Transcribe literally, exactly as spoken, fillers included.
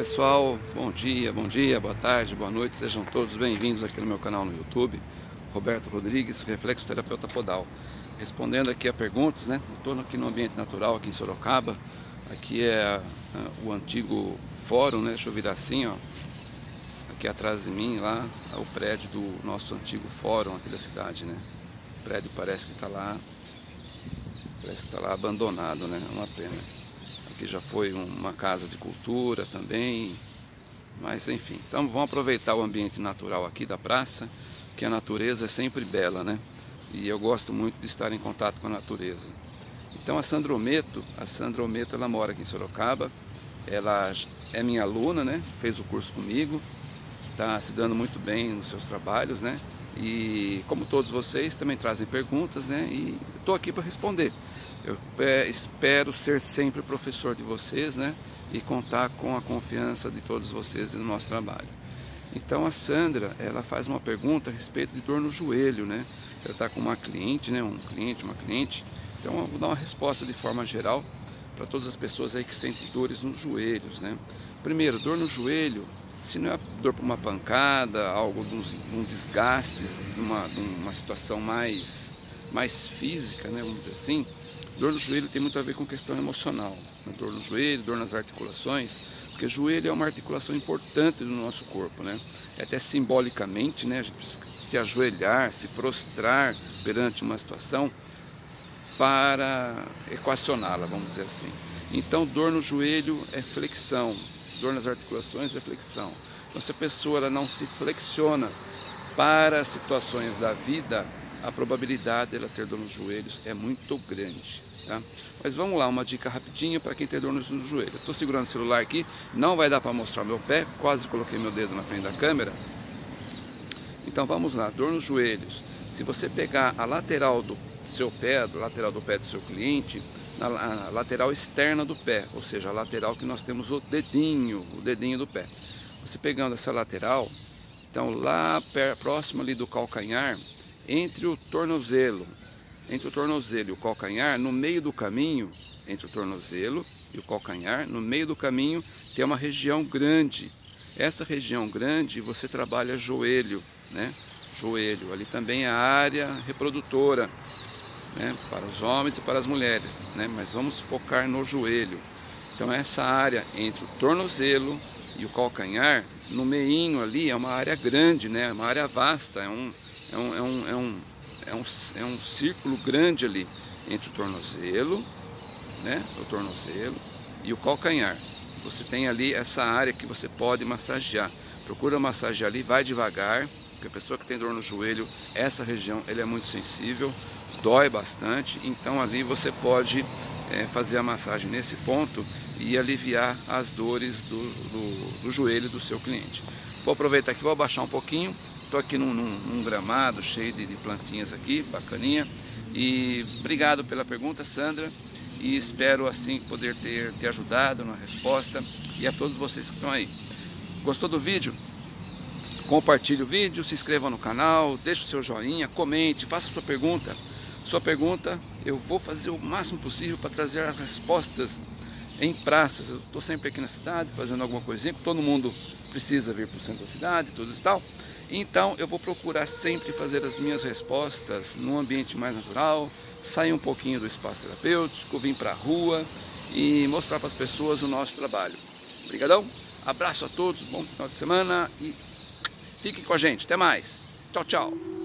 pessoal, bom dia, bom dia, boa tarde, boa noite, sejam todos bem-vindos aqui no meu canal no YouTube, Roberto Rodrigues, reflexoterapeuta podal. Respondendo aqui a perguntas, né, estou aqui no ambiente natural, aqui em Sorocaba, aqui é uh, o antigo fórum, né, deixa eu virar assim, ó, aqui atrás de mim, lá, é o prédio do nosso antigo fórum aqui da cidade, né, o prédio parece que está lá, parece que está lá abandonado, né, é uma pena. Que já foi uma casa de cultura também, mas enfim. Então vamos aproveitar o ambiente natural aqui da praça, que a natureza é sempre bela, né? E eu gosto muito de estar em contato com a natureza. Então a Sandra Ometo, a Sandra Ometo, ela mora aqui em Sorocaba, ela é minha aluna, né? Fez o curso comigo, está se dando muito bem nos seus trabalhos, né? E como todos vocês também trazem perguntas, né? E estou aqui para responder. Eu é, espero ser sempre professor de vocês, né? E contar com a confiança de todos vocês no nosso trabalho. Então a Sandra, ela faz uma pergunta a respeito de dor no joelho, né? Ela está com uma cliente, né? Um cliente, uma cliente. Então eu vou dar uma resposta de forma geral para todas as pessoas aí que sentem dores nos joelhos, né? Primeiro, dor no joelho, se não é dor por uma pancada, algo de um desgaste, de uma, de uma situação mais, mais física, né? Vamos dizer assim. Dor no joelho tem muito a ver com questão emocional, né? Dor no joelho, dor nas articulações, porque joelho é uma articulação importante do nosso corpo, né? Até simbolicamente, né? A gente precisa se ajoelhar, se prostrar perante uma situação para equacioná-la, vamos dizer assim. Então, dor no joelho é flexão, dor nas articulações é flexão. Então, se a pessoa ela não se flexiona para situações da vida, a probabilidade dela ter dor nos joelhos é muito grande, tá? Mas vamos lá, uma dica rapidinha para quem tem dor nos joelhos. Estou segurando o celular aqui, não vai dar para mostrar meu pé, quase coloquei meu dedo na frente da câmera. Então vamos lá, dor nos joelhos. Se você pegar a lateral do seu pé, a lateral do pé do seu cliente, a lateral externa do pé, ou seja, a lateral que nós temos o dedinho, o dedinho do pé. Você pegando essa lateral, então lá próximo ali do calcanhar, entre o tornozelo, entre o tornozelo e o calcanhar, no meio do caminho, entre o tornozelo e o calcanhar, no meio do caminho tem uma região grande. Essa região grande você trabalha joelho, né? Joelho, ali também é a área reprodutora, né? Para os homens e para as mulheres, né? Mas vamos focar no joelho. Então essa área entre o tornozelo e o calcanhar, no meinho ali é uma área grande, né? Uma área vasta, é um É um, é, um, é, um, é, um, é um círculo grande ali entre o tornozelo, né, o tornozelo e o calcanhar. Você tem ali essa área que você pode massagear. Procura massagear ali, vai devagar, porque a pessoa que tem dor no joelho, essa região ela é muito sensível, dói bastante. Então ali você pode é, fazer a massagem nesse ponto e aliviar as dores do, do, do joelho do seu cliente. Vou aproveitar aqui, vou abaixar um pouquinho. Estou aqui num, num, num gramado cheio de, de plantinhas aqui, bacaninha. E obrigado pela pergunta, Sandra. E espero assim poder ter te ajudado na resposta. E a todos vocês que estão aí. Gostou do vídeo? Compartilhe o vídeo, se inscreva no canal, deixe o seu joinha, comente, faça sua pergunta. Sua pergunta eu vou fazer o máximo possível para trazer as respostas em praças. Eu estou sempre aqui na cidade fazendo alguma coisinha, porque todo mundo precisa vir para o centro da cidade, tudo isso e tal. Então eu vou procurar sempre fazer as minhas respostas num ambiente mais natural, sair um pouquinho do espaço terapêutico, vir para a rua e mostrar para as pessoas o nosso trabalho. Obrigadão, abraço a todos, bom final de semana e fiquem com a gente, até mais, tchau, tchau!